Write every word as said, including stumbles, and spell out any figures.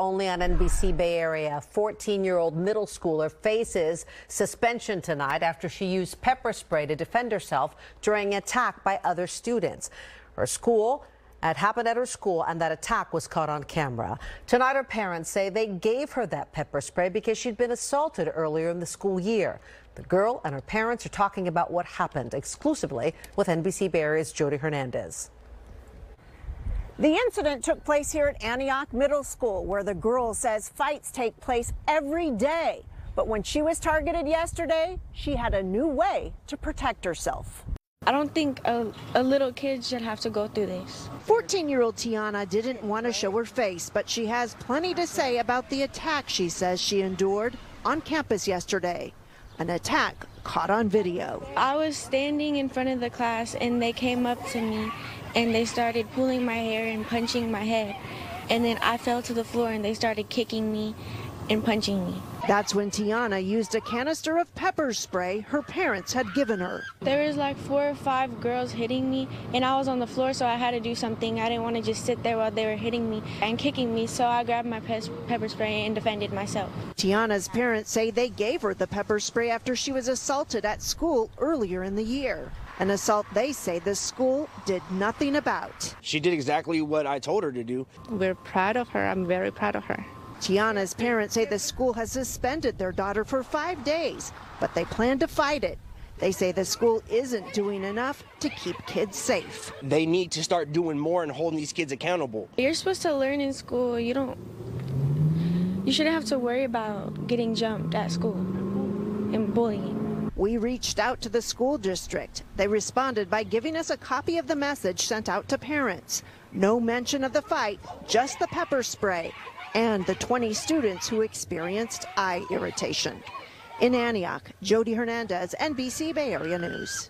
only on N B C Bay Area. fourteen-year-old middle schooler faces suspension tonight after she used pepper spray to defend herself during an attack by other students. Her school, it happened at her school, and that attack was caught on camera. Tonight, her parents say they gave her that pepper spray because she'd been assaulted earlier in the school year. The girl and her parents are talking about what happened exclusively with N B C Bay Area's Jodi Hernandez. The incident took place here at Antioch Middle School, where the girl says fights take place every day. But when she was targeted yesterday, she had a new way to protect herself. I don't think a, a little kid should have to go through this. fourteen-year-old Tiana didn't want to show her face, but she has plenty to say about the attack she says she endured on campus yesterday. An attack caught on video. I was standing in front of the class, and they came up to me, and they started pulling my hair and punching my head. And then I fell to the floor, and they started kicking me and punching me. That's when Tiana used a canister of pepper spray her parents had given her. There was like four or five girls hitting me, and I was on the floor, so I had to do something. I didn't want to just sit there while they were hitting me and kicking me, so I grabbed my pe pepper spray and defended myself. Tiana's parents say they gave her the pepper spray after she was assaulted at school earlier in the year. An assault they say the school did nothing about. She did exactly what I told her to do. We're proud of her. I'm very proud of her. Tiana's parents say the school has suspended their daughter for five days, but they plan to fight it. They say the school isn't doing enough to keep kids safe. They need to start doing more and holding these kids accountable. You're supposed to learn in school. You don't, you shouldn't have to worry about getting jumped at school and bullying. We reached out to the school district. They responded by giving us a copy of the message sent out to parents. No mention of the fight, just the pepper spray and the twenty students who experienced eye irritation. In Antioch, Jodi Hernandez, N B C Bay Area News.